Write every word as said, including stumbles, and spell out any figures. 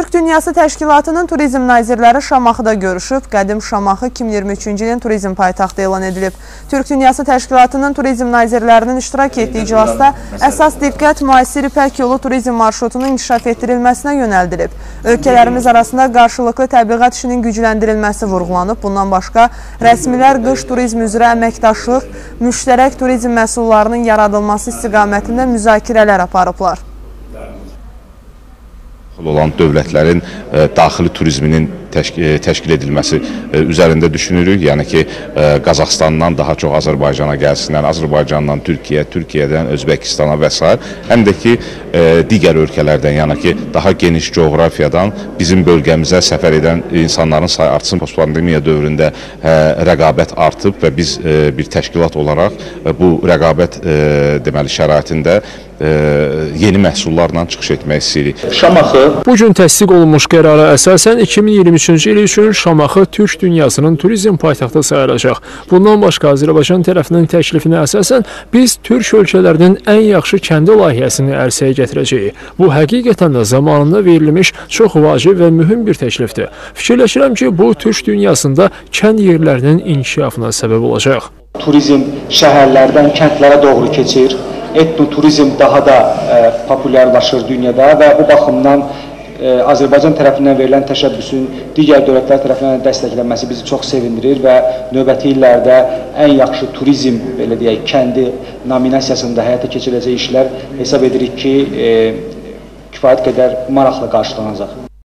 Türk Dünyası Təşkilatının turizm nazirləri Şamaxıda görüşüb. Qədim Şamaxı iki min iyirmi üçüncü ilin turizm paytaxtı elan edilib. Türk Dünyası Təşkilatının turizm nazirlərinin iştirak etdiyi iclasda əsas diqqət Müasir İpək Yolu turizm marşrutunun inkişaf etdirilməsinə yönəldilib. Ölkələrimiz arasında qarşılıqlı təbliğat işinin gücləndirilməsi vurğulanıb. Bundan başqa rəsmilər qış turizm üzrə əməkdaşlıq, müştərək turizm məhsullarının yaradılması istiqamətində müzakirələr aparıblar. Olan dövlətlərin e, daxili turizminin təşkil, e, təşkil edilməsi e, üzərində düşünürük. Yəni ki, e, Kazaxstandan daha çox Azərbaycana gəlsinlər, Azərbaycandan Türkiyə, Türkiyədən Özbekistana və sair. Həm də ki, e, digər ölkələrdən, yəni ki, daha geniş coğrafiyadan bizim bölgəmizə səfər edən insanların sayı artsın. Post-pandemiya dövründə e, rəqabət artıb və biz e, bir təşkilat olaraq e, bu rəqabət e, deməli şəraitində E, yeni məhsullarla çıxış etmək istəyirik. Şamaxı bugün təsdiq olunmuş qərara əsasən iki min iyirmi üçüncü il üçün Şamaxı Türk dünyasının turizm paytaxtı sayılacaq. Bundan başqa Azərbaycan tərəfinin təklifinə əsasən biz Türk ölkələrinin ən yaxşı kəndi layihəsini ərsəyə gətirəcəyik. Bu həqiqətən də zamanında verilmiş çox vacib və mühüm bir təklifdir. Fikirləşirəm ki, bu Türk dünyasında kənd yerlərinin inkişafına səbəb olacaq. Turizm şəhərlərdən kəndlərə doğru keçir. Etnoturizm daha da e, popülerlaşır dünyada ve bu bakımdan e, Azerbaycan tarafından verilen teşebbüsün diğer devletler tarafından desteklenmesi bizi çok sevindirir ve növbəti illerde en yaxşı turizm belə deyək, kendi nominasiyasında hayata geçirileceği işler hesab edirik ki e, kifayet kadar maraqla karşılanacaq.